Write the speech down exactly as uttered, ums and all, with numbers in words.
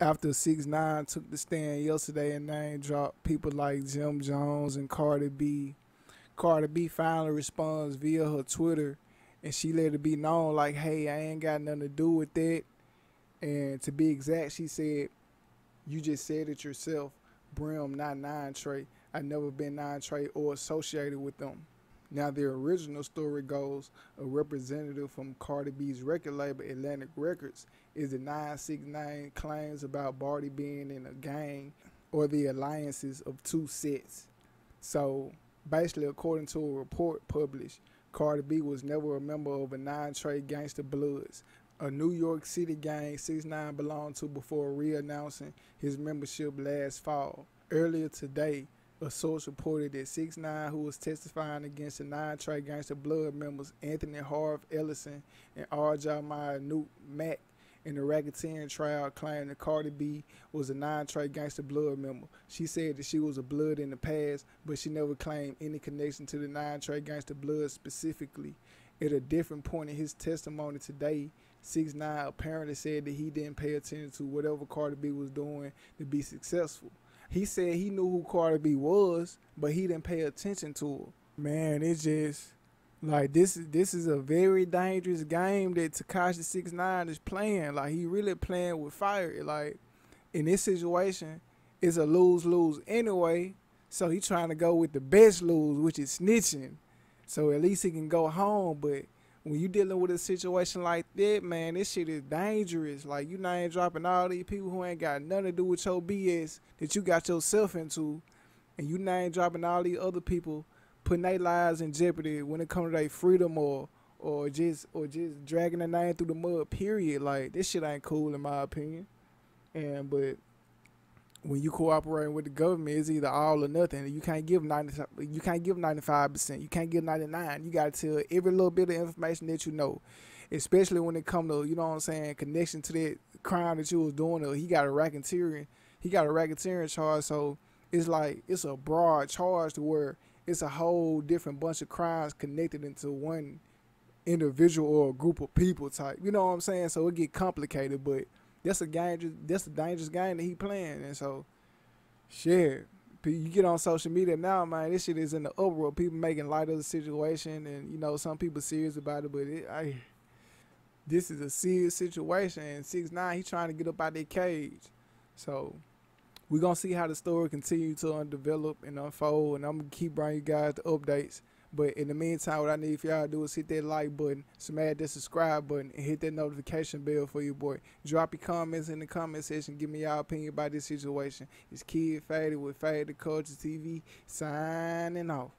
after six nine took the stand yesterday and name dropped people like Jim Jones and Cardi B, Cardi B finally responds via her Twitter, and she let it be known like, hey, I ain't got nothing to do with that. And to be exact, she said, you just said it yourself, Brim, not Nine Trey. I never been Nine Trey or associated with them. Now, the original story goes, a representative from Cardi B's record label, Atlantic Records, is denying six nine claims about Barty being in a gang or the alliances of two sets. So, basically, according to a report published, Cardi B was never a member of a Nine Trey Gangster Bloods, a New York City gang six nine belonged to before re-announcing his membership last fall. Earlier today, a source reported that six nine, who was testifying against the Nine Trey Gangster Blood members Anthony Harv Ellison and R J Maya Newt Mack in the racketeering trial, claimed that Cardi B was a Nine Trey Gangster Blood member. She said that she was a blood in the past, but she never claimed any connection to the Nine Trey Gangster Blood specifically. At a different point in his testimony today, six nine apparently said that he didn't pay attention to whatever Cardi B was doing to be successful. He said he knew who Cardi B was, but he didn't pay attention to her. Man, it's just like this is this is a very dangerous game that Tekashi six nine is playing. Like, he really playing with fire. Like, in this situation, it's a lose-lose anyway. So he trying to go with the best lose, which is snitching. So at least he can go home. But when you dealing with a situation like that, man, this shit is dangerous. Like, you name dropping all these people who ain't got nothing to do with your B S that you got yourself into, and you name dropping all these other people, putting their lives in jeopardy when it comes to their freedom or or just or just dragging their name through the mud, period. Like, this shit ain't cool in my opinion. And but when you cooperating with the government, it's either all or nothing. You can't give ninety, you can't give ninety-five percent. You can't give ninety-nine. You got to tell every little bit of information that you know, especially when it comes to, you know what I'm saying, connection to that crime that you was doing. Or he got a racketeering, he got a racketeering charge. So it's like it's a broad charge to where it's a whole different bunch of crimes connected into one individual or a group of people type. You know what I'm saying? So it get complicated, but that's a dangerous, that's a dangerous game that he playing. And so, shit, you get on social media now, man, this shit is in the uproar. People making light of the situation, and, you know, some people serious about it, but it, I, this is a serious situation, and six nine, he trying to get up out that cage. So we're going to see how the story continue to undevelop and unfold, and I'm going to keep bringing you guys the updates. But in the meantime, what I need for y'all to do is hit that like button, smash that subscribe button, and hit that notification bell for you, boy. Drop your comments in the comment section. Give me y'all opinion about this situation. It's Kid Faded with Faded Culture T V, signing off.